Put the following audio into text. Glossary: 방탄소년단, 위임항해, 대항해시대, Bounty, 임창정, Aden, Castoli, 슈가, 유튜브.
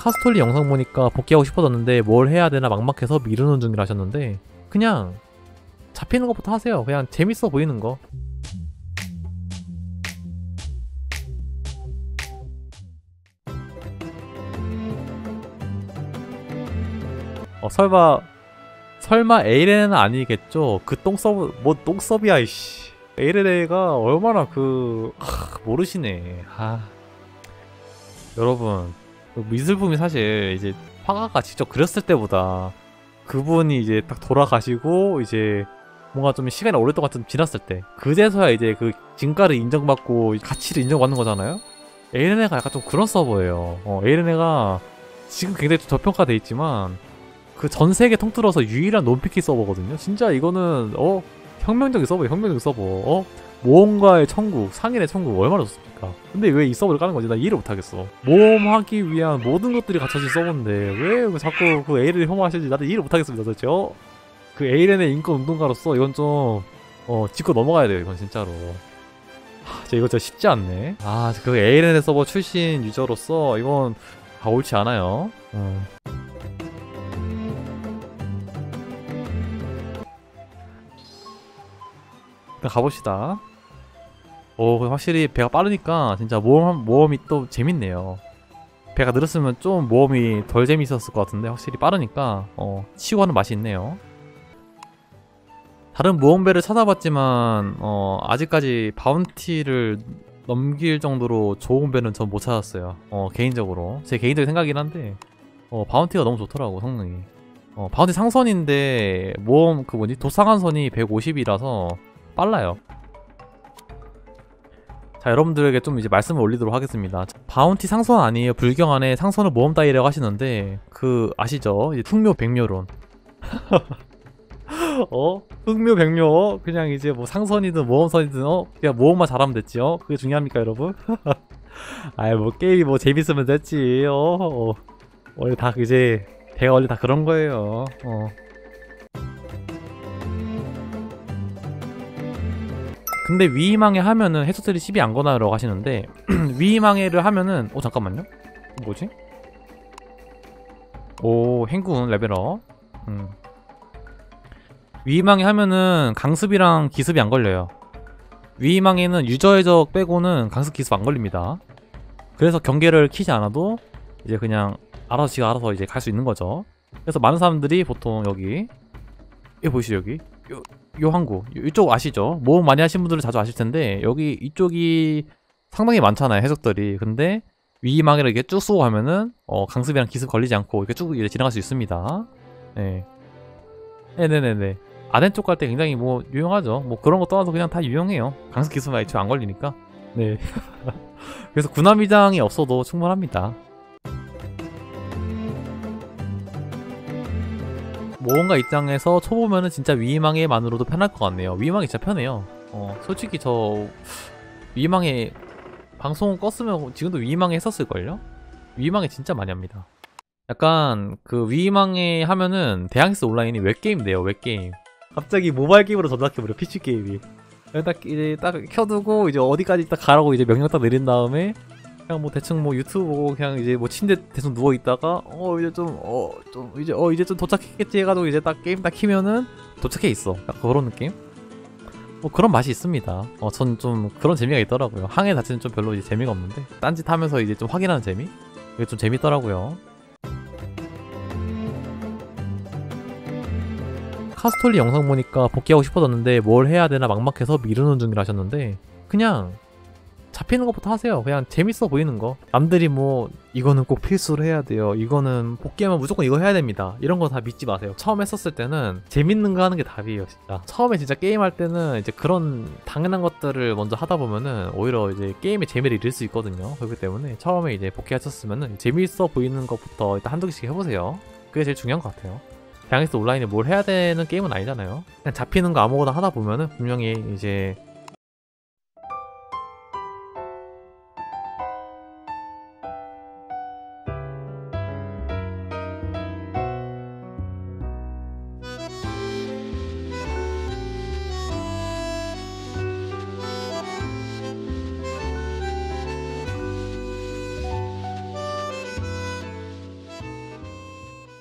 카스톨리 영상 보니까 복귀하고 싶어졌는데 뭘 해야 되나 막막해서 미루는 중이라 하셨는데, 그냥 잡히는 것부터 하세요. 그냥 재밌어 보이는 거. 설마 에이레는 아니겠죠? 그 똥서브, 뭐 똥서비야 이씨. 에이레가 얼마나 모르시네. 여러분, 미술품이 사실 이제 화가가 직접 그렸을 때보다 그분이 이제 딱 돌아가시고 이제 뭔가 좀 시간이 오랫동안 좀 지났을 때 그제서야 이제 그 진가를 인정받고 가치를 인정받는 거잖아요? 에이레가 약간 좀 그런 서버예요. 에이레가 지금 굉장히 저평가돼 있지만 그 전세계 통틀어서 유일한 논피키 서버거든요. 진짜 이거는 혁명적인 서버예요. 혁명적인 서버. 모험가의 천국, 상인의 천국, 얼마나 좋습니까? 근데 왜 이 서버를 까는 건지 나 이해를 못하겠어. 모험하기 위한 모든 것들이 갖춰진 서버인데 왜 자꾸 그 에이렌을 혐오하시는지 나도 이해를 못하겠습니다. 도대체 그 에이렌의 인권운동가로서 이건 좀 짚고 넘어가야 돼요. 이건 진짜로. 이거 진짜 쉽지 않네. 그 에이렌의 서버 출신 유저로서 이건 다 옳지 않아요. 일단 가봅시다. 확실히 배가 빠르니까 진짜 모험이 또 재밌네요. 배가 늘었으면 좀 모험이 덜 재밌었을 것 같은데 확실히 빠르니까 치고 하는 맛이 있네요. 다른 모험배를 찾아봤지만 아직까지 바운티를 넘길 정도로 좋은 배는 전 못 찾았어요. 개인적으로 제 개인적인 생각이긴 한데 바운티가 너무 좋더라고 성능이. 바운티 상선인데 모험 도상한선이 150이라서 빨라요. 자, 여러분들에게 좀 이제 말씀을 올리도록 하겠습니다. 바운티 상선 아니에요. 불경 안에 상선을 모험 따위라고 하시는데 아시죠? 이제 흑묘 백묘론. 흑묘 백묘. 그냥 이제 뭐 상선이든 모험선이든 그냥 모험만 잘하면 됐지. 그게 중요합니까, 여러분? 아이, 게임이 재밌으면 됐지. 원래 다 배가 원래 다 그런 거예요. 근데 위임항해 하면은 해수들이 시비 안 거나라고 하시는데 위임항해를 하면은 잠깐만요, 뭐지? 행군 레벨업. 위임항해 하면은 강습이랑 기습이 안 걸려요. 위임항해는 유저의 적 빼고는 강습 기습 안 걸립니다. 그래서 경계를 키지 않아도 이제 그냥 알아서 지가 알아서 이제 갈 수 있는 거죠. 그래서 많은 사람들이 보통 여기 보이시죠? 여기 요 항구, 이쪽 아시죠? 모험 많이 하신 분들은 자주 아실 텐데 여기 이쪽이 상당히 많잖아요, 해적들이. 근데 위임항해를 이렇게 쭉 쏘고 가면은 강습이랑 기습 걸리지 않고 이렇게 쭉 이제 지나갈 수 있습니다. 네네네네. 아덴 쪽 갈 때 굉장히 유용하죠. 그런 거 떠나서 그냥 다 유용해요. 강습 기습만 애초에 안 걸리니까. 네. 그래서 군함이장이 없어도 충분합니다. 모험가 입장에서 초보면은 진짜 위임항해만으로도 편할 것 같네요. 위임항해 진짜 편해요. 솔직히 저 위임항해 방송 껐으면 지금도 위임항해 했었을걸요? 위임항해 진짜 많이 합니다. 약간 위임항해 하면은 대항해시대 온라인이 웹게임 돼요, 웹게임. 갑자기 모바일 게임으로 전락해버려, PC게임이. 딱 켜두고 이제 어디까지 딱 가라고 이제 명령 딱 내린 다음에 그냥 대충 유튜브 보고 그냥 이제 침대 대충 누워있다가 이제 좀 도착했겠지 해가지고 이제 딱 게임 딱 키면은 도착해 있어. 딱 그런 느낌? 그런 맛이 있습니다. 전 좀 그런 재미가 있더라고요. 항해 자체는 좀 별로 이제 재미가 없는데 딴짓 하면서 이제 좀 확인하는 재미? 이게 좀 재밌더라고요. 카스톨리 영상 보니까 복귀하고 싶어졌는데 뭘 해야 되나 막막해서 미루는 중이라 하셨는데 그냥 잡히는 것부터 하세요. 그냥 재밌어 보이는 거. 남들이 이거는 꼭 필수로 해야 돼요, 이거는 복귀하면 무조건 이거 해야 됩니다, 이런 거 다 믿지 마세요. 처음 했었을 때는 재밌는 거 하는 게 답이에요, 진짜. 처음에 진짜 게임 할 때는 이제 그런 당연한 것들을 먼저 하다 보면은 오히려 이제 게임의 재미를 잃을 수 있거든요. 그렇기 때문에 처음에 이제 복귀하셨으면은 재밌어 보이는 것부터 일단 한두 개씩 해보세요. 그게 제일 중요한 것 같아요. 대항해시대 온라인에 뭘 해야 되는 게임은 아니잖아요. 그냥 잡히는 거 아무거나 하다 보면은 분명히 이제